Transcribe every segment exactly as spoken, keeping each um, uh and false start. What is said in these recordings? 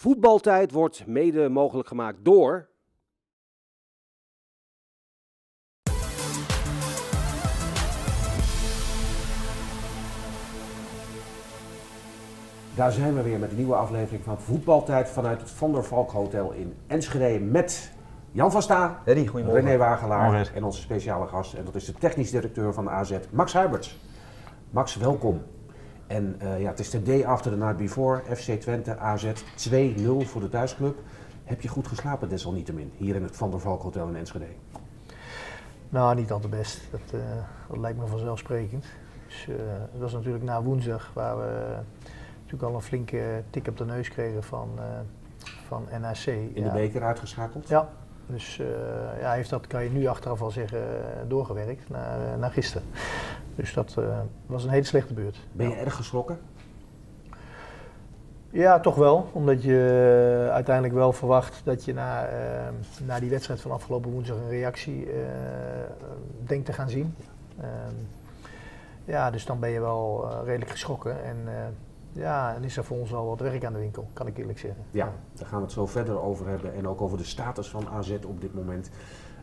Voetbaltijd wordt mede mogelijk gemaakt door... Daar zijn we weer met een nieuwe aflevering van Voetbaltijd vanuit het Van der Valk Hotel in Enschede met Jan van Staa, René Wagelaar en onze speciale gast. En dat is de technisch directeur van de A Z, Max Huiberts. Max, welkom. En uh, ja, het is de day after the night before, F C Twente, A Z twee nul voor de thuisclub. Heb je goed geslapen desalniettemin, hier in het Van der Valk Hotel in Enschede? Nou, niet al te best. Dat, uh, dat lijkt me vanzelfsprekend. Dus, uh, dat was natuurlijk na woensdag waar we... Uh, natuurlijk al een flinke tik op de neus kregen van, uh, van N A C. In ja. de beker uitgeschakeld? Ja, dus uh, ja, heeft dat, kan je nu achteraf al zeggen, doorgewerkt naar, naar gisteren. Dus dat uh, was een hele slechte beurt. Ben je ja. erg geschrokken? Ja, toch wel. Omdat je uh, uiteindelijk wel verwacht dat je na, uh, na die wedstrijd van afgelopen woensdag een reactie uh, denkt te gaan zien. Uh, ja, dus dan ben je wel uh, redelijk geschrokken. En, uh, Ja, en is er voor ons al wat werk aan de winkel, kan ik eerlijk zeggen. Ja, daar gaan we het zo verder over hebben en ook over de status van A Z op dit moment.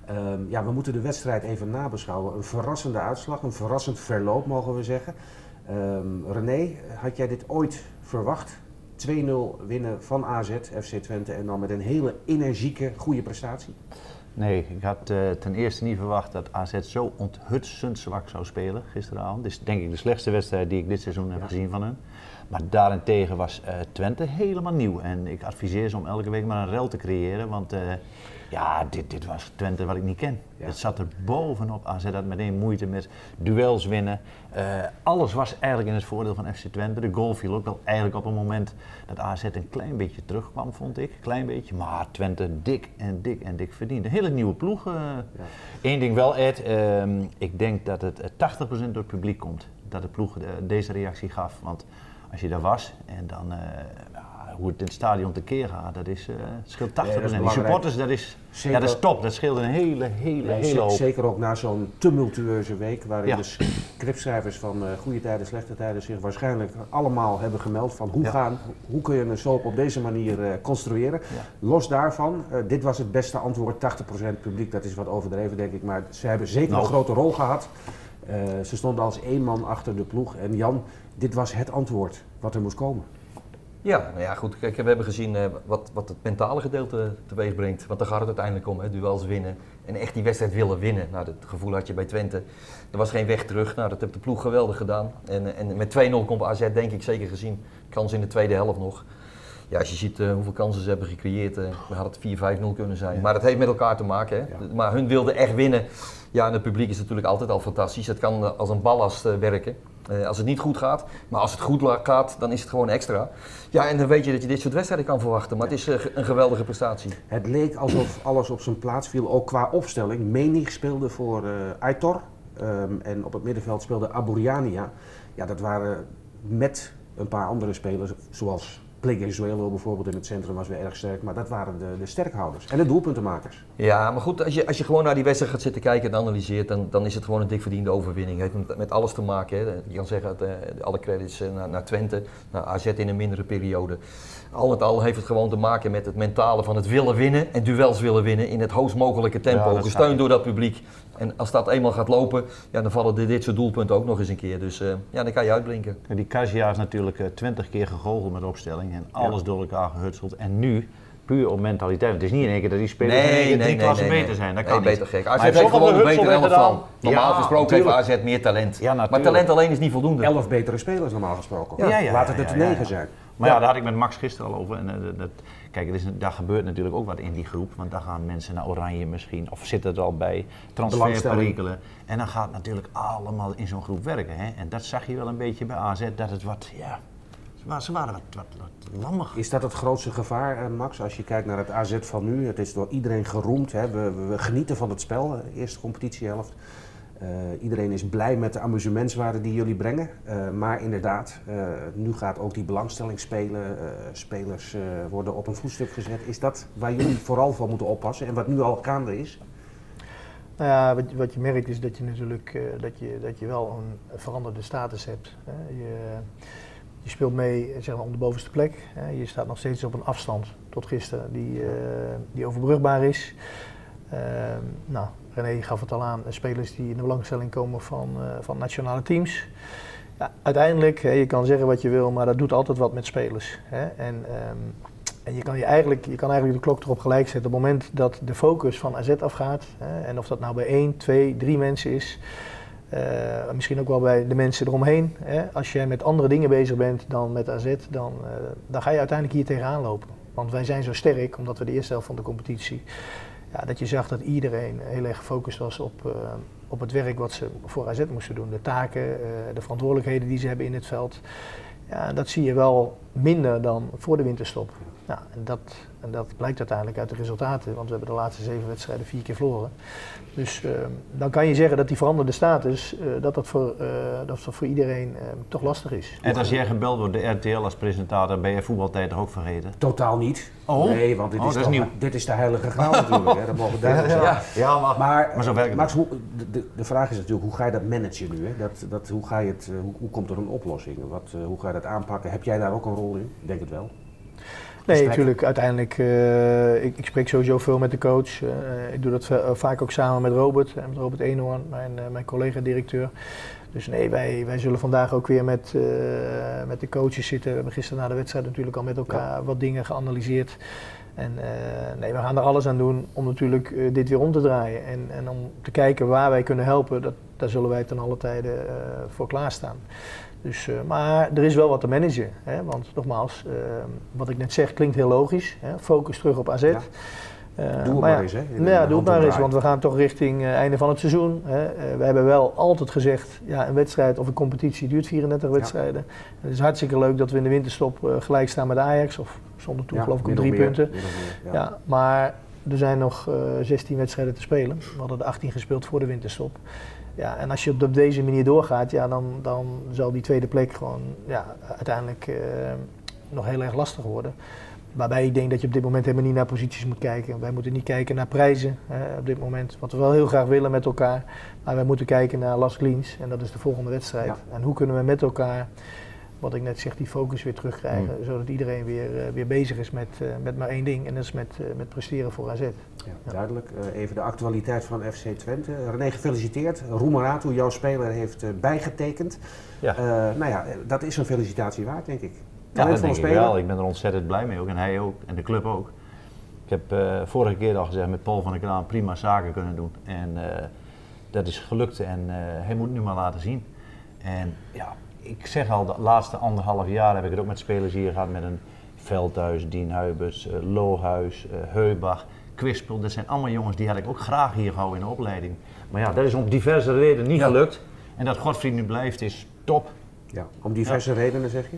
Um, ja, we moeten de wedstrijd even nabeschouwen. Een verrassende uitslag, een verrassend verloop mogen we zeggen. Um, René, had jij dit ooit verwacht? twee nul winnen van A Z, F C Twente en dan met een hele energieke, goede prestatie? Nee, ik had uh, ten eerste niet verwacht dat A Z zo onthutsend zwak zou spelen gisteravond. Dit is denk ik de slechtste wedstrijd die ik dit seizoen heb ja. gezien van hen. Maar daarentegen was uh, Twente helemaal nieuw en ik adviseer ze om elke week maar een rel te creëren, want uh, ja, dit, dit was Twente wat ik niet ken. Ja. Het zat er bovenop aan, ze had meteen moeite met duels winnen. Uh, alles was eigenlijk in het voordeel van F C Twente. De goal viel ook wel eigenlijk op een moment dat A Z een klein beetje terugkwam, vond ik. Klein beetje, maar Twente dik en dik en dik verdiend. Een hele nieuwe ploeg. Uh. Ja. Eén ding wel, Ed, uh, ik denk dat het tachtig procent door het publiek komt dat de ploeg uh, deze reactie gaf. Want als je daar was en dan uh, hoe het in het stadion tekeer gaat, dat is, uh, het scheelt tachtig procent. Ja, die supporters, dat is, ja, dat is top. Dat scheelt een hele, hele, ja, hele hoop. Zeker ook na zo'n tumultueuze week waarin ja. de scriptschrijvers van uh, Goede Tijden, Slechte Tijden zich waarschijnlijk allemaal hebben gemeld van hoe, ja. gaan, hoe kun je een soap op deze manier uh, construeren. Ja. Los daarvan, uh, dit was het beste antwoord, tachtig procent publiek, dat is wat overdreven denk ik, maar ze hebben zeker no. een grote rol gehad. Uh, ze stonden als één man achter de ploeg en Jan, dit was het antwoord wat er moest komen. Ja, nou ja goed, kijk, we hebben gezien uh, wat, wat het mentale gedeelte teweeg brengt. Want daar gaat het uiteindelijk om, hè, duels winnen en echt die wedstrijd willen winnen. Nou, dat gevoel had je bij Twente. Er was geen weg terug, nou, dat heeft de ploeg geweldig gedaan. En, en met twee nul komt A Z denk ik zeker gezien, kans in de tweede helft nog. Ja, als je ziet uh, hoeveel kansen ze hebben gecreëerd, uh, had het vier vijf nul kunnen zijn. Ja. Maar dat heeft met elkaar te maken, hè. Ja. Maar hun wilden echt winnen. Ja, en het publiek is natuurlijk altijd al fantastisch. Het kan als een ballast uh, werken. Uh, als het niet goed gaat, maar als het goed gaat, dan is het gewoon extra. Ja, en dan weet je dat je dit soort wedstrijden kan verwachten. Maar het is uh, een geweldige prestatie. Het leek alsof alles op zijn plaats viel, ook qua opstelling. Menig speelde voor uh, Aitor. Um, en op het middenveld speelde Aburiania. Ja, dat waren met een paar andere spelers, zoals... Plegezuelo bijvoorbeeld in het centrum was weer erg sterk, maar dat waren de, de sterkhouders en de doelpuntenmakers. Ja, maar goed, als je, als je gewoon naar die wedstrijd gaat zitten kijken en analyseert, dan, dan is het gewoon een dik verdiende overwinning. Het heeft met, met alles te maken, hè. Je kan zeggen, het, alle credits naar, naar Twente, naar A Z in een mindere periode. Al met al heeft het gewoon te maken met het mentale van het willen winnen en duels willen winnen in het hoogst mogelijke tempo, ja, gesteund door dat publiek. En als dat eenmaal gaat lopen, ja, dan vallen dit soort doelpunten ook nog eens een keer. Dus uh, ja, dan kan je uitblinken. En die Cassia is natuurlijk uh, twintig keer gegoocheld met opstelling en alles ja. door elkaar gehutseld. En nu, puur op mentaliteit. Het is niet in één keer dat die spelers nee, in één keer nee, drie nee, klassen nee, beter zijn. Dat nee, kan nee, niet. Beter gek. A Z heeft gewoon een betere elf van. Normaal ja, gesproken heeft A Z meer talent. Ja, maar talent alleen is niet voldoende. Elf betere spelers normaal gesproken. Ja. Ja, ja, Laat het er ja, ja, negen ja, ja. zijn. Maar ja. ja, daar had ik met Max gisteren al over. En, uh, dat, kijk, er is, daar gebeurt natuurlijk ook wat in die groep, want daar gaan mensen naar Oranje misschien, of zitten er al bij, transferperikelen. En dan gaat natuurlijk allemaal in zo'n groep werken. Hè? En dat zag je wel een beetje bij A Z, dat het wat, ja, ze waren wat, wat, wat lammig. Is dat het grootste gevaar, Max, als je kijkt naar het A Z van nu? Het is door iedereen geroemd, hè? We, we, we genieten van het spel, de eerste competitiehelft. Uh, iedereen is blij met de amusementswaarde die jullie brengen, uh, maar inderdaad, uh, nu gaat ook die belangstelling spelen, uh, spelers uh, worden op een voetstuk gezet. Is dat waar jullie vooral van moeten oppassen en wat nu al gaande is? Nou ja, wat, wat je merkt is dat je natuurlijk uh, dat je, dat je wel een veranderde status hebt, hè. Je, Je speelt mee, zeg maar, om de bovenste plek. Je staat nog steeds op een afstand tot gisteren die, uh, die overbrugbaar is. Uh, nou, René gaf het al aan, spelers die in de belangstelling komen van, uh, van nationale teams. Ja, uiteindelijk, hè, je kan zeggen wat je wil, maar dat doet altijd wat met spelers. Hè? En, um, en je, kan je, eigenlijk, je kan eigenlijk de klok erop gelijk zetten. Op het moment dat de focus van A Z afgaat, hè, en of dat nou bij één, twee, drie mensen is... Uh, misschien ook wel bij de mensen eromheen. Hè? Als jij met andere dingen bezig bent dan met A Z, dan, uh, dan ga je uiteindelijk hier tegenaan lopen. Want wij zijn zo sterk, omdat we de eerste helft van de competitie... Ja, dat je zag dat iedereen heel erg gefocust was op, uh, op het werk wat ze voor A Z moesten doen. De taken, uh, de verantwoordelijkheden die ze hebben in het veld. Ja, dat zie je wel minder dan voor de winterstop. Nou, en, dat, en dat blijkt uiteindelijk uit de resultaten, want we hebben de laatste zeven wedstrijden vier keer verloren. Dus uh, dan kan je zeggen dat die veranderde status, uh, dat, dat, voor, uh, dat dat voor iedereen uh, toch lastig is. En als jij gebeld wordt door de R T L als presentator, ben je Voetbaltijd toch ook vergeten? Totaal niet. Oh? Nee, want dit, oh, is, is, nieuw. Dit is de heilige graal natuurlijk. Hè. Dat mogen duidelijk zijn. Ja, ja, maar, maar, maar zo werkt Max, hoe, de, de vraag is natuurlijk, hoe ga je dat managen nu? Hè? Dat, dat, hoe, ga je het, hoe, hoe komt er een oplossing? Wat, hoe ga je dat aanpakken? Heb jij daar ook een rol in? Ik denk het wel. Nee, natuurlijk. Uiteindelijk, uh, ik, ik spreek sowieso veel met de coach. Uh, ik doe dat uh, vaak ook samen met Robert, en met Robert Eenhoorn, mijn, uh, mijn collega-directeur. Dus nee, wij, wij zullen vandaag ook weer met, uh, met de coaches zitten. We hebben gisteren na de wedstrijd natuurlijk al met elkaar ja. wat dingen geanalyseerd. En uh, nee, we gaan er alles aan doen om natuurlijk uh, dit weer om te draaien. En, en om te kijken waar wij kunnen helpen, dat, daar zullen wij ten alle tijde uh, voor klaarstaan. Dus, uh, maar er is wel wat te managen, hè? Want nogmaals, uh, wat ik net zeg klinkt heel logisch, hè? Focus terug op A Z. Ja. Uh, doe het maar, maar ja. eens, hè? Nou, ja, doe het maar eens, want we gaan toch richting het uh, einde van het seizoen. Hè? Uh, we hebben wel altijd gezegd, ja, een wedstrijd of een competitie duurt vierendertig wedstrijden. Ja. Het is hartstikke leuk dat we in de winterstop uh, gelijk staan met Ajax, of zonder toe ja, geloof ik op drie meer, punten. Meer, ja. Ja, maar er zijn nog uh, zestien wedstrijden te spelen. We hadden er achttien gespeeld voor de winterstop. Ja, en als je op deze manier doorgaat, ja, dan, dan zal die tweede plek gewoon ja, uiteindelijk uh, nog heel erg lastig worden. Waarbij ik denk dat je op dit moment helemaal niet naar posities moet kijken. Wij moeten niet kijken naar prijzen uh, op dit moment, wat we wel heel graag willen met elkaar. Maar wij moeten kijken naar L A S K Linz en dat is de volgende wedstrijd. Ja. En hoe kunnen we met elkaar, wat ik net zeg, die focus weer terugkrijgen. Mm. Zodat iedereen weer, uh, weer bezig is met, uh, met maar één ding en dat is met, uh, met presteren voor A Z. Ja, ja. Duidelijk. Uh, even de actualiteit van F C Twente. René, gefeliciteerd. Roemeratu, jouw speler, heeft uh, bijgetekend. Ja. Uh, nou ja, dat is een felicitatie waard, denk ik. Ja, dat denk ik wel. Ik ben er ontzettend blij mee ook. En hij ook. En de club ook. Ik heb uh, vorige keer al gezegd met Paul van der Kraan prima zaken kunnen doen. En uh, dat is gelukt. En uh, hij moet het nu maar laten zien. En ja, ik zeg al, de laatste anderhalf jaar heb ik het ook met spelers hier gehad. Met een Veldhuis, Dien Huibers, uh, Lohuis, uh, Heubach. Kwispel, dat zijn allemaal jongens die had ik ook graag hier gehouden in de opleiding. Maar ja, dat is om diverse redenen niet ja. gelukt. En dat Godfried nu blijft is top. Ja, om diverse ja. redenen zeg je?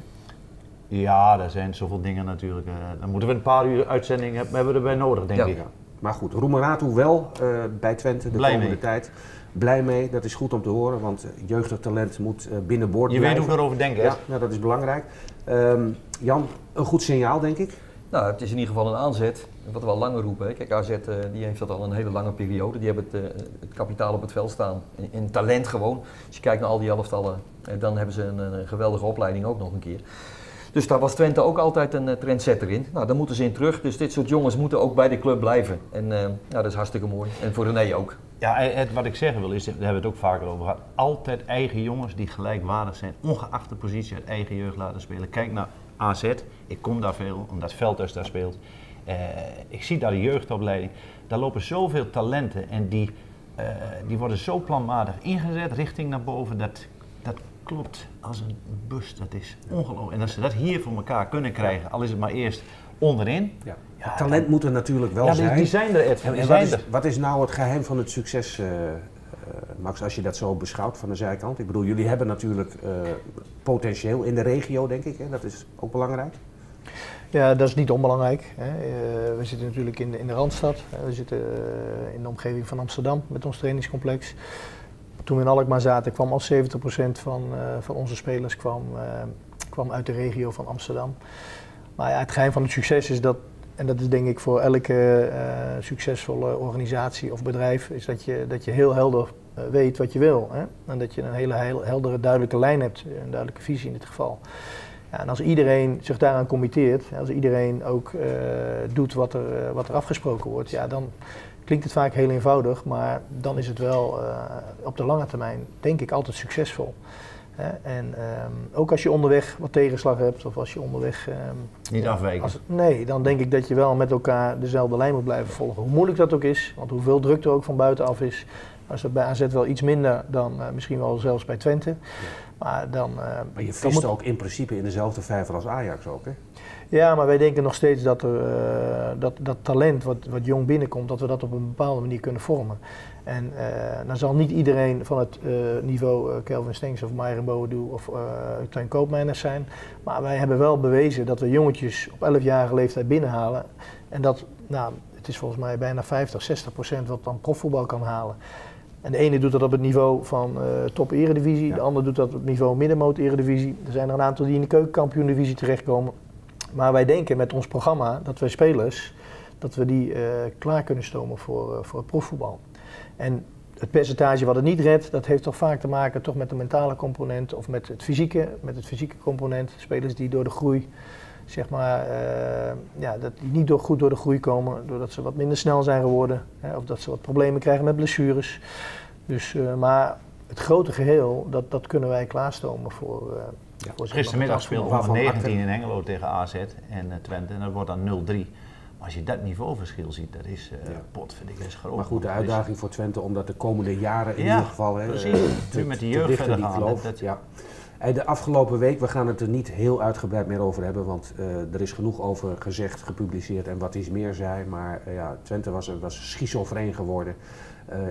Ja, er zijn zoveel dingen natuurlijk. Uh, dan moeten we een paar uur uitzending hebben, hebben we erbij nodig, denk ja. ik. Ja. Maar goed, Roemeratu wel uh, bij Twente de blij komende mee. tijd. Blij mee, dat is goed om te horen, want jeugdig talent moet uh, binnenboord je blijven. Je weet hoe we erover denken. Ja, nou, dat is belangrijk. Um, Jan, een goed signaal denk ik. Nou, het is in ieder geval een aanzet, wat we al langer roepen. Hè. Kijk, A Z uh, die heeft dat al een hele lange periode. Die hebben het, uh, het kapitaal op het veld staan, in, in talent gewoon. Als je kijkt naar al die elftallen, uh, dan hebben ze een, een geweldige opleiding ook nog een keer. Dus daar was Twente ook altijd een uh, trendsetter in. Nou, daar moeten ze in terug. Dus dit soort jongens moeten ook bij de club blijven. En uh, ja, dat is hartstikke mooi. En voor René ook. Ja, het, wat ik zeggen wil is, daar hebben we het ook vaker over gehad. Altijd eigen jongens die gelijkwaardig zijn, ongeacht de positie, uit eigen jeugd laten spelen. Kijk naar A Z, ik kom daar veel, omdat Veldhuis daar speelt. Uh, ik zie daar de jeugdopleiding. Daar lopen zoveel talenten en die, uh, die worden zo planmatig ingezet, richting naar boven. Dat, dat klopt als een bus, dat is ongelooflijk. En als ze dat hier voor elkaar kunnen krijgen, al is het maar eerst onderin. Ja. Ja, talent dan moet er natuurlijk wel ja, zijn. Ja, die zijn er, Ed. En, en wat, is, wat is nou het geheim van het succes, uh, Max, als je dat zo beschouwt van de zijkant? Ik bedoel, jullie hebben natuurlijk uh, potentieel in de regio, denk ik. Hè? Dat is ook belangrijk. Ja, dat is niet onbelangrijk. Hè. Uh, we zitten natuurlijk in de, in de Randstad. Hè. We zitten uh, in de omgeving van Amsterdam met ons trainingscomplex. Toen we in Alkmaar zaten, kwam al zeventig procent van, uh, van onze spelers kwam, uh, kwam uit de regio van Amsterdam. Maar ja, het geheim van het succes is dat, en dat is denk ik voor elke uh, succesvolle organisatie of bedrijf, is dat je, dat je heel helder uh, weet wat je wil. Hè? En dat je een hele heil, heldere, duidelijke lijn hebt, een duidelijke visie in dit geval. Ja, Ja, en als iedereen zich daaraan committeert, als iedereen ook uh, doet wat er, uh, wat er afgesproken wordt, ja, dan klinkt het vaak heel eenvoudig, maar dan is het wel uh, op de lange termijn, denk ik, altijd succesvol. En um, ook als je onderweg wat tegenslag hebt of als je onderweg... Um, Niet afwijken. Als, nee, dan denk ik dat je wel met elkaar dezelfde lijn moet blijven volgen. Hoe moeilijk dat ook is, want hoeveel druk er ook van buitenaf is. Als dat bij A Z wel iets minder dan uh, misschien wel zelfs bij Twente. Ja. Maar, dan, uh, maar je vist moet... ook in principe in dezelfde vijver als Ajax ook, hè? Ja, maar wij denken nog steeds dat, er, uh, dat, dat talent wat, wat jong binnenkomt, dat we dat op een bepaalde manier kunnen vormen. En uh, dan zal niet iedereen van het uh, niveau uh, Kelvin Stengs of Meijer Bodeau of uh, Tijn Koopmeiners zijn. Maar wij hebben wel bewezen dat we jongetjes op elfjarige leeftijd binnenhalen. En dat, nou, het is volgens mij bijna vijftig, zestig procent wat dan profvoetbal kan halen. En de ene doet dat op het niveau van uh, top-eredivisie, ja. De ander doet dat op het niveau middenmoot-eredivisie. Er zijn er een aantal die in de keuken kampioen divisie terechtkomen. Maar wij denken met ons programma dat wij spelers, dat we die uh, klaar kunnen stomen voor, uh, voor het profvoetbal. En het percentage wat het niet redt, dat heeft toch vaak te maken toch met de mentale component of met het fysieke, met het fysieke component. Spelers die door de groei, zeg maar, uh, ja, dat die niet door, goed door de groei komen, doordat ze wat minder snel zijn geworden, hè, of dat ze wat problemen krijgen met blessures. Dus, uh, maar het grote geheel, dat, dat kunnen wij klaarstomen voor... Uh, Ja, gistermiddag speelde onder negentien in Engelo tegen A Z en uh, Twente en dat wordt dan nul drie. Maar als je dat niveauverschil ziet, dat is uh, ja. potverdikke, dat is groot. Maar goed, de uitdaging voor Twente om dat de komende jaren in ja, ieder geval hè, te, nu met de jeugd verder gaan. Dat, dat... Ja. En de afgelopen week, we gaan het er niet heel uitgebreid meer over hebben, want uh, er is genoeg over gezegd, gepubliceerd en wat iets meer zei. Maar uh, ja, Twente was, was schizofreen geworden.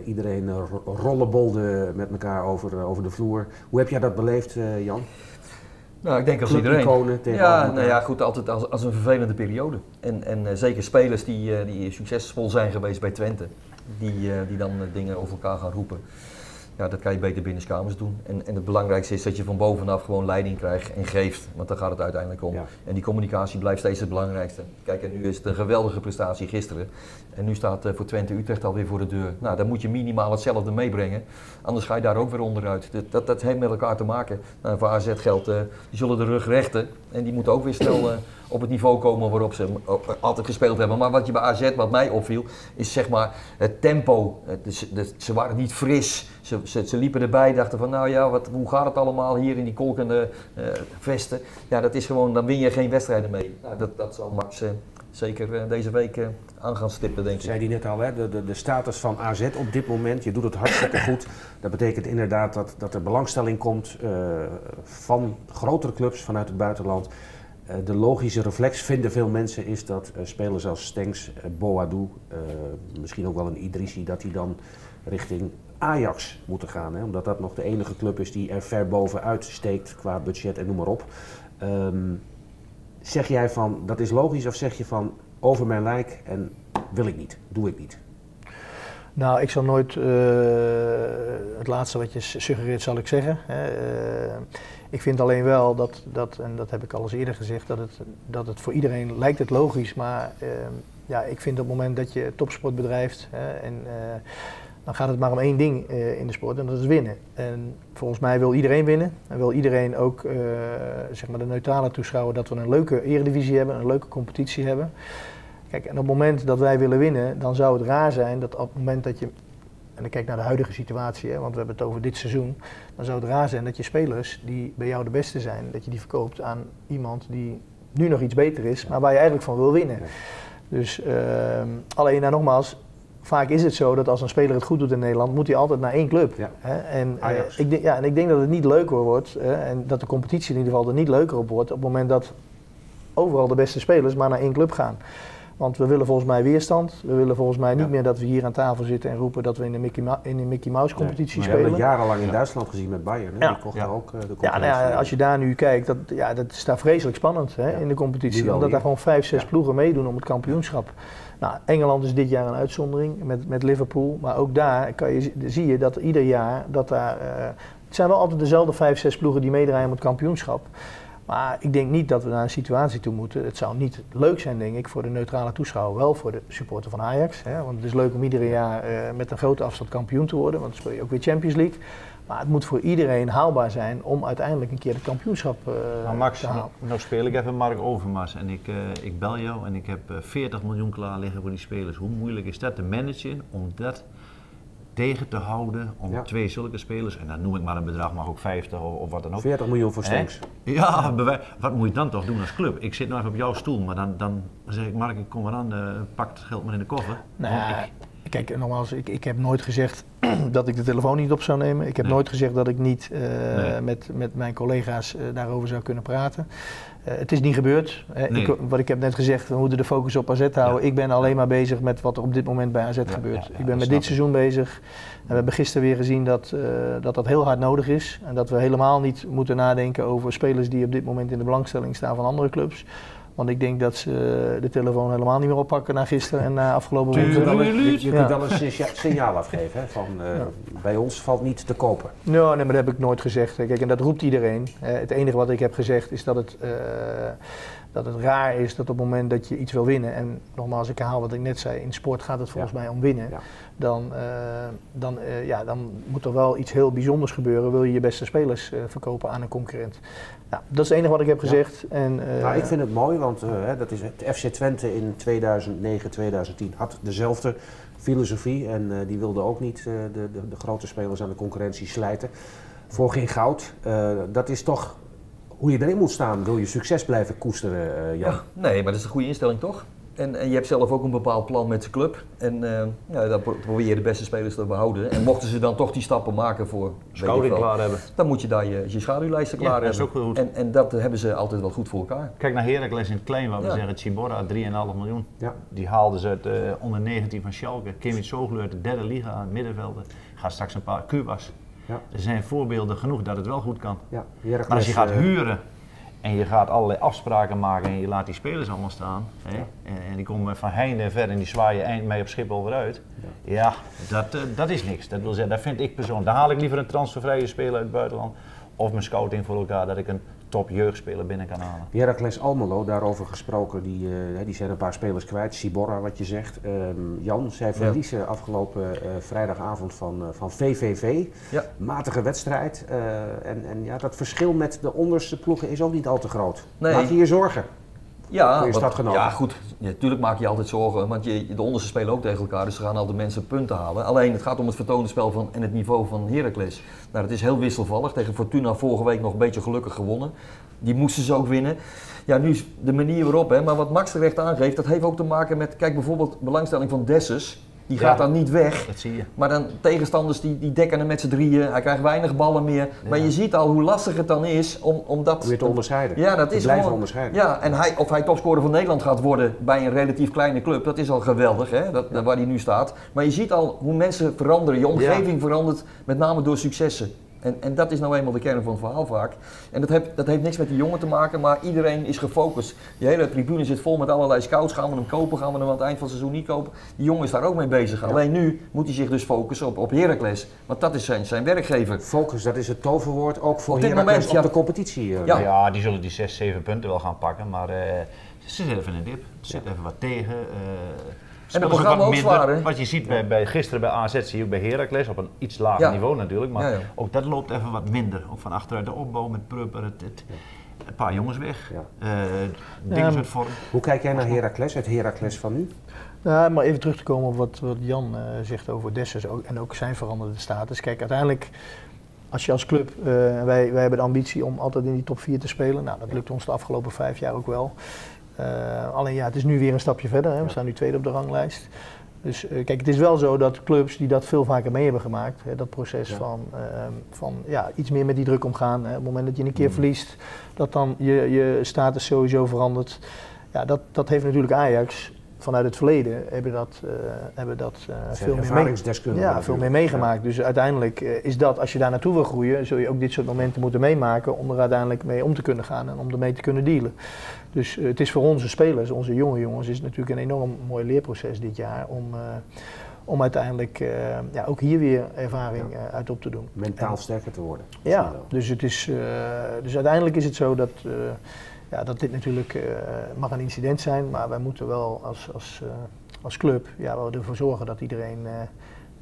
Uh, iedereen uh, rollenbolde met elkaar over, uh, over de vloer. Hoe heb jij dat beleefd, uh, Jan? Nou, ik denk als iedereen. Ja, nou ja, goed, altijd als, als een vervelende periode. En, en uh, zeker spelers die, uh, die succesvol zijn geweest bij Twente, die, uh, die dan uh, dingen over elkaar gaan roepen. Ja, dat kan je beter binnenskamers doen. En, en het belangrijkste is dat je van bovenaf gewoon leiding krijgt en geeft. Want daar gaat het uiteindelijk om. Ja. En die communicatie blijft steeds het belangrijkste. Kijk, en nu is het een geweldige prestatie gisteren. En nu staat uh, voor Twente Utrecht alweer voor de deur. Nou, daar moet je minimaal hetzelfde meebrengen. Anders ga je daar ook weer onderuit. Dat, dat, dat heeft met elkaar te maken. Nou, voor A Z geldt, uh, die zullen de rug rechten. En die moeten ook weer snel uh, op het niveau komen waarop ze altijd gespeeld hebben. Maar wat je bij A Z, wat mij opviel, is zeg maar het tempo. Het, het, ze waren niet fris. Ze, ze, ze liepen erbij, dachten van nou ja, wat, hoe gaat het allemaal hier in die kolkende uh, vesten. Ja, dat is gewoon, dan win je geen wedstrijden mee. Nou, dat, dat zal Max uh, zeker uh, deze week uh, aan gaan stippen, denk ik. Zei die net al, hè? De, de, de status van A Z op dit moment, je doet het hartstikke goed. Dat betekent inderdaad dat, dat er belangstelling komt uh, van grotere clubs vanuit het buitenland. Uh, de logische reflex, vinden veel mensen, is dat uh, spelers als Stengs, uh, Boadu, uh, misschien ook wel een Idrissi, dat die dan richting Ajax moeten gaan. Hè? Omdat dat nog de enige club is die er ver bovenuit steekt qua budget en noem maar op. Um, zeg jij van, dat is logisch, of zeg je van, over mijn lijk en wil ik niet, doe ik niet? Nou, ik zal nooit, uh, het laatste wat je suggereert zal ik zeggen. Hè. Uh, ik vind alleen wel dat, dat, en dat heb ik al eens eerder gezegd, dat het, dat het voor iedereen lijkt het logisch. Maar uh, ja, ik vind op het moment dat je topsport bedrijft, hè, en uh, dan gaat het maar om één ding uh, in de sport en dat is winnen. En volgens mij wil iedereen winnen en wil iedereen ook uh, zeg maar de neutrale toeschouwer dat we een leuke eredivisie hebben, een leuke competitie hebben. Kijk, en op het moment dat wij willen winnen, dan zou het raar zijn dat op het moment dat je, en dan kijk naar de huidige situatie, hè, want we hebben het over dit seizoen, dan zou het raar zijn dat je spelers die bij jou de beste zijn, dat je die verkoopt aan iemand die nu nog iets beter is, maar waar je eigenlijk van wil winnen. Dus uh, alleen nou nogmaals, vaak is het zo dat als een speler het goed doet in Nederland, moet hij altijd naar één club. Ja. Hè? En, uh, ik denk, ja, en ik denk dat het niet leuker wordt, hè, en dat de competitie in ieder geval er niet leuker op wordt, op het moment dat overal de beste spelers maar naar één club gaan. Want we willen volgens mij weerstand. We willen volgens mij niet ja. meer dat we hier aan tafel zitten en roepen dat we in de Mickey, Ma in de Mickey Mouse competitie nee, maar spelen. We hebben jarenlang in ja. Duitsland gezien met Bayern. Hè? Ja. Die kocht ja. ook uh, de competitie. Ja, nou ja, als je daar nu kijkt, dat, ja, dat is daar vreselijk spannend hè, ja. in de competitie. Omdat daar gewoon vijf, zes ja. ploegen meedoen om het kampioenschap. Nou, Engeland is dit jaar een uitzondering met, met Liverpool. Maar ook daar kan je, zie je dat ieder jaar dat daar... Uh, het zijn wel altijd dezelfde vijf, zes ploegen die meedraaien om het kampioenschap. Maar ik denk niet dat we naar een situatie toe moeten. Het zou niet leuk zijn, denk ik, voor de neutrale toeschouwer. Wel voor de supporter van Ajax. Hè? Want het is leuk om iedere jaar uh, met een grote afstand kampioen te worden. Want dan speel je ook weer Champions League. Maar het moet voor iedereen haalbaar zijn om uiteindelijk een keer het kampioenschap uh, nou, Max, te halen. Max, nou, nou speel ik even Mark Overmars en ik, uh, ik bel jou en ik heb uh, veertig miljoen klaar liggen voor die spelers. Hoe moeilijk is dat te managen om dat tegen te houden, om ja. twee zulke spelers, en dan noem ik maar een bedrag, maar ook vijftig of, of wat dan ook. veertig miljoen voor Stengs. Ja, wat moet je dan toch doen als club? Ik zit nou even op jouw stoel, maar dan, dan zeg ik Mark, ik kom maar aan, uh, pak het geld maar in de koffer. Nee. Kijk, nogmaals, ik, ik heb nooit gezegd dat ik de telefoon niet op zou nemen. Ik heb nee. nooit gezegd dat ik niet uh, nee. met, met mijn collega's uh, daarover zou kunnen praten. Uh, het is niet gebeurd. Hè. Nee. Ik, wat ik heb net gezegd, we moeten de focus op A Z houden. Ja. Ik ben alleen maar bezig met wat er op dit moment bij A Z ja, gebeurt. Ja, ja, ik ben met dit seizoen bezig. En we hebben gisteren weer gezien dat, uh, dat dat heel hard nodig is. En dat we helemaal niet moeten nadenken over spelers die op dit moment in de belangstelling staan van andere clubs. Want ik denk dat ze de telefoon helemaal niet meer oppakken na gisteren en na afgelopen week. Je, je kunt wel een signaal afgeven, hè, van uh, ja. bij ons valt niet te kopen. Nee, nee, maar dat heb ik nooit gezegd. Kijk, en dat roept iedereen. Uh, het enige wat ik heb gezegd is dat het, uh, dat het raar is dat op het moment dat je iets wil winnen, en nogmaals, ik herhaal wat ik net zei, in sport gaat het volgens ja. mij om winnen. Ja. Dan, uh, dan, uh, ja, dan moet er wel iets heel bijzonders gebeuren, wil je je beste spelers uh, verkopen aan een concurrent. Nou, dat is het enige wat ik heb gezegd. Ja. En, uh, nou, ik vind het mooi, want uh, dat is het F C Twente in tweeduizend negen tweeduizend tien had dezelfde filosofie en uh, die wilde ook niet uh, de, de, de grote spelers aan de concurrentie slijten. Voor geen goud, uh, dat is toch hoe je erin moet staan. Wil je succes blijven koesteren, uh, Jan? Ja, nee, maar dat is een goede instelling toch? En, en je hebt zelf ook een bepaald plan met de club. En uh, ja, dan probeer je de beste spelers te behouden. En mochten ze dan toch die stappen maken voor... Schaduw klaar hebben. Dan moet je daar je, je schaduwlijsten klaar ja, hebben. Dat is ook goed. En, en dat hebben ze altijd wel goed voor elkaar. Kijk naar Heracles in het klein, waar ja. we zeggen Ciborra, drie komma vijf miljoen. Ja. Die haalden ze uit uh, onder negentien van Schalke. Kim is zo uit de derde liga aan het middenvelden. Gaat straks een paar Cuba's. Ja. Er zijn voorbeelden genoeg dat het wel goed kan. Ja. Heracles, maar als je gaat huren... En je gaat allerlei afspraken maken en je laat die spelers allemaal staan. Hè? Ja. En, en die komen van heinde en ver en die zwaaien eind mee op Schiphol weer uit. Ja, ja dat, uh, dat is niks. Dat wil zeggen, dat vind ik persoonlijk. Dan haal ik liever een transfervrije speler uit het buitenland. Of mijn scouting voor elkaar, dat ik een top jeugdspeler binnen kan halen. Heracles Almelo, daarover gesproken, die, uh, die zijn een paar spelers kwijt. Ciborra, wat je zegt. Uh, Jan, zij verliezen ja. afgelopen uh, vrijdagavond van, uh, van V V V. Ja. Matige wedstrijd. Uh, en en ja, dat verschil met de onderste ploegen is ook niet al te groot. Nee. Maak je je zorgen? Ja, voor je stadgenoten? Ja, goed. Natuurlijk ja, maak je altijd zorgen. Want je, de onderste spelen ook tegen elkaar. Dus ze gaan altijd mensen punten halen. Alleen het gaat om het vertoonde spel van, en het niveau van Heracles. Nou, dat is heel wisselvallig. Tegen Fortuna vorige week nog een beetje gelukkig gewonnen. Die moesten ze ook winnen. Ja, nu is de manier waarop. Hè, maar wat Max terecht aangeeft, dat heeft ook te maken met... Kijk, bijvoorbeeld belangstelling van Dessers. Die gaat ja, dan niet weg. Dat zie je. Maar dan tegenstanders die, die dekken hem met z'n drieën. Hij krijgt weinig ballen meer. Ja. Maar je ziet al hoe lastig het dan is om, om dat... Om je te onderscheiden. Ja, dat is blijven gewoon, onderscheiden. Ja, en hij, of hij topscorer van Nederland gaat worden bij een relatief kleine club. Dat is al geweldig, hè, dat, ja. waar hij nu staat. Maar je ziet al hoe mensen veranderen. Je omgeving ja. verandert, met name door successen. En, en dat is nou eenmaal de kern van het verhaal vaak. En dat, heb, dat heeft niks met die jongen te maken, maar iedereen is gefocust. Die hele tribune zit vol met allerlei scouts. Gaan we hem kopen? Gaan we hem aan het eind van het seizoen niet kopen? Die jongen is daar ook mee bezig. Ja. Alleen nu moet hij zich dus focussen op, op Heracles. Want dat is zijn, zijn werkgever. Focus, dat is het toverwoord ook voor op dit Heracles moment, ja. op de competitie. Ja. Ja. ja, die zullen die zes, zeven punten wel gaan pakken. Maar uh, ze zitten even in een dip. Ze zitten ja. even wat tegen. Uh, En dat programma ook minder, zwaar, hè? Wat je ziet bij, bij, gisteren bij A Z, zie je ook bij Heracles, op een iets lager ja. niveau natuurlijk, maar ja, ja. ook dat loopt even wat minder. Ook van achteruit de opbouw met Prupper, het, het, een paar jongens weg, ja. uh, dingen ja. uit vorm. Hoe kijk jij naar Heracles, het Heracles van nu? Nou, maar even terug te komen op wat, wat Jan uh, zegt over Dessers ook, en ook zijn veranderde status. Kijk, uiteindelijk... Als je als club, uh, wij, wij hebben de ambitie om altijd in die top vier te spelen. Nou, dat lukt ons de afgelopen vijf jaar ook wel. Uh, alleen ja, het is nu weer een stapje verder. Hè. We staan nu tweede op de ranglijst. Dus uh, kijk, het is wel zo dat clubs die dat veel vaker mee hebben gemaakt, hè, dat proces ja. van, uh, van ja, iets meer met die druk omgaan. Hè. Op het moment dat je een keer mm. verliest, dat dan je, je status sowieso verandert. Ja, dat, dat heeft natuurlijk Ajax. Vanuit het verleden hebben dat, uh, hebben dat uh, veel, meer mee... ja, veel meer meegemaakt. Ja. Dus uiteindelijk uh, is dat, als je daar naartoe wil groeien, zul je ook dit soort momenten moeten meemaken om er uiteindelijk mee om te kunnen gaan en om ermee te kunnen dealen. Dus uh, het is voor onze spelers, onze jonge jongens, is het natuurlijk een enorm mooi leerproces dit jaar om, uh, om uiteindelijk uh, ja, ook hier weer ervaring ja. uh, uit op te doen. Mentaal en, sterker te worden. Ja, dus, het is, uh, dus uiteindelijk is het zo dat... Uh, Ja, dat dit natuurlijk uh, mag een incident zijn, maar wij moeten wel als, als, uh, als club ja, ervoor zorgen dat iedereen uh,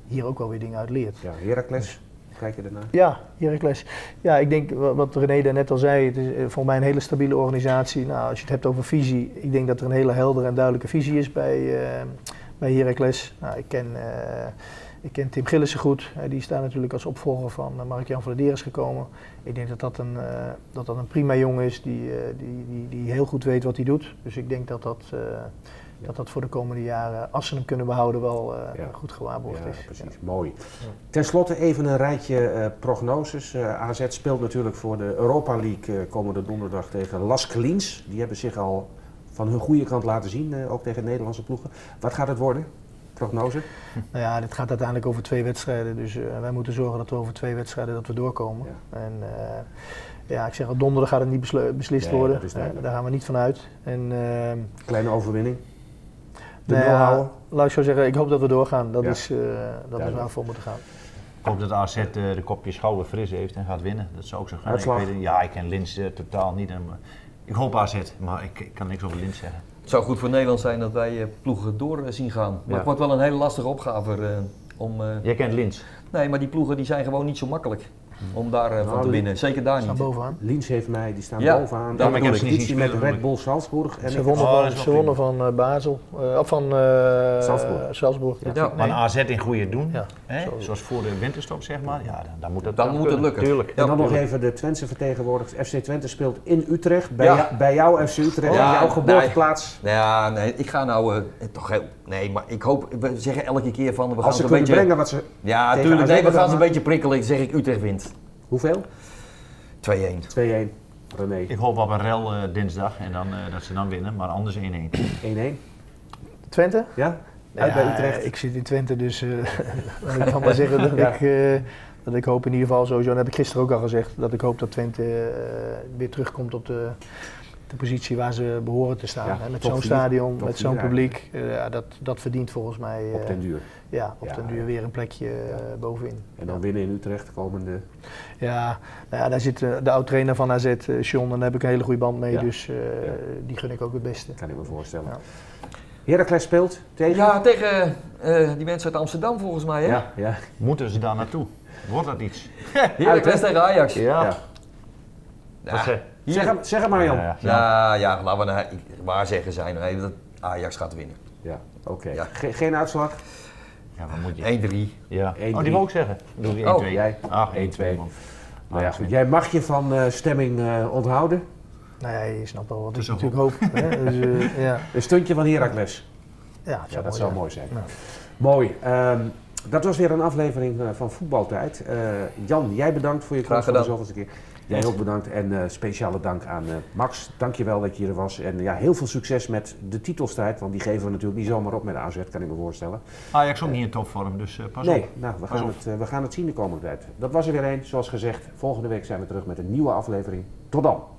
hier ook wel weer dingen uit leert. Ja, Heracles. kijken daarnaar. Ja, Heracles. Ja, ik denk wat René daar net al zei, het is volgens mij een hele stabiele organisatie. Nou, als je het hebt over visie, ik denk dat er een hele heldere en duidelijke visie is bij, uh, bij Heracles. Nou, ik ken... Uh, Ik ken Tim Gillissen goed, die is daar natuurlijk als opvolger van Mark-Jan van der Deer is gekomen. Ik denk dat dat een, uh, dat dat een prima jongen is die, uh, die, die, die heel goed weet wat hij doet. Dus ik denk dat dat, uh, ja. dat, dat voor de komende jaren, als ze hem kunnen behouden, wel uh, ja. goed gewaarborgd ja, is. Precies, ja. Mooi. Ja. Ten slotte even een rijtje uh, prognoses. Uh, A Z speelt natuurlijk voor de Europa League uh, komende donderdag tegen LASK Linz. Die hebben zich al van hun goede kant laten zien, uh, ook tegen Nederlandse ploegen. Wat gaat het worden? Prognose? Nou ja, dit gaat uiteindelijk over twee wedstrijden. Dus uh, wij moeten zorgen dat we over twee wedstrijden dat we doorkomen. Ja. En uh, ja, ik zeg al, donderdag gaat het niet beslist nee, worden. Uh, daar gaan we niet van uit. En, uh, Kleine overwinning? De nou ja, laat ik zo zeggen, ik hoop dat we doorgaan. Dat ja. is uh, dat we waar voor moeten gaan. Ik hoop dat A Z uh, de kopjes gauw weer fris heeft en gaat winnen. Dat zou ook zo gaan. Ik weet, ja, ik ken Linz uh, totaal niet. En, ik hoop A Z, maar ik, ik kan niks over Linz zeggen. Het zou goed voor Nederland zijn dat wij ploegen door zien gaan. Maar ja. het wordt wel een hele lastige opgave uh, om... Uh... Jij kent Linz? Nee, maar die ploegen die zijn gewoon niet zo makkelijk hmm. om daar uh, nou, van te winnen. Zeker daar niet. Bovenaan. Linz heeft mij, die staan ja. bovenaan. Daarom heb ik niet zien met Red Bull Salzburg. En ze wonnen oh, van, wonnen van uh, Basel, uh, of van uh, Salzburg. Uh, Salzburg ja. Ja. Ja. Maar een A Z in goede doen, ja. hè? Zoals voor de winterstop zeg maar, ja, dan, dan moet het, dan dan moet het lukken. Ja, en dan nog even de Twentse vertegenwoordigers. F C Twente speelt in Utrecht, bij, ja. jou, bij jou F C Utrecht, ja, jouw geboorteplaats. Nee. Ja, nee, ik ga nou uh, toch heel... Nee, maar ik hoop, we zeggen elke keer van... We gaan Als ze een kunnen beetje, brengen wat ze... Ja, tuurlijk, nee, we gaan ze een beetje prikkelen, zeg ik Utrecht wint. Hoeveel? twee-een. twee-een, René. Ik hoop op een rel uh, dinsdag en dan, uh, dat ze dan winnen, maar anders één-één. één-één. Twente? Ja. Uit ja, bij Utrecht. Ik zit in Twente, dus uh, ik kan maar zeggen dat, ja. ik, uh, dat ik hoop in ieder geval sowieso, en dat heb ik gisteren ook al gezegd, dat ik hoop dat Twente uh, weer terugkomt op de, de positie waar ze behoren te staan. Ja, hè? Met zo'n stadion, met zo'n publiek, uh, dat, dat verdient volgens mij uh, op den duur. Ja, op ja, den duur weer een plekje ja. bovenin. En dan ja. winnen in Utrecht komende... Ja, nou ja, daar zit de oud-trainer van A Z, John, en daar heb ik een hele goede band mee, ja. dus uh, ja. die gun ik ook het beste. Kan ik me voorstellen. Ja. Heracles speelt tegen? Ja, tegen uh, die mensen uit Amsterdam volgens mij. Hè? Ja, ja. Moeten ze daar naartoe? Wordt dat iets? Heracles tegen Ajax. Ja. ja. ja. Zeg, hem, zeg hem maar, Jan. Ja, ja, ja, laten we naar, waar zeggen zijn nou even dat Ajax gaat winnen. Ja, oké. Okay. Ja. Ge geen uitslag? Ja, wat moet je? één-drie. Ja. één drie. Oh, die wil ik zeggen. Doe je één-twee. Oh, jij? Ach, één-twee. Nou ja, goed. Jij mag je van uh, stemming uh, onthouden. Nou ja, je snapt al wat ik natuurlijk hoop. Hè? Dus, uh, ja. Een stuntje van Heracles. Ja, dat zou, ja, dat mooi, zou mooi zijn. Ja. Mooi. Um, dat was weer een aflevering van Voetbaltijd. Uh, Jan, jij bedankt voor je komst voor de zoveelste keer. Jij ook bedankt en uh, speciale dank aan uh, Max. Dank je wel dat je hier was. En ja, heel veel succes met de titelstrijd, want die geven we natuurlijk niet zomaar op met de A Z, kan ik me voorstellen. Ajax ook uh, niet in topvorm, dus uh, pas nee, op. Nee, nou, we, uh, we gaan het zien de komende tijd. Dat was er weer één, zoals gezegd. Volgende week zijn we terug met een nieuwe aflevering. Tot dan!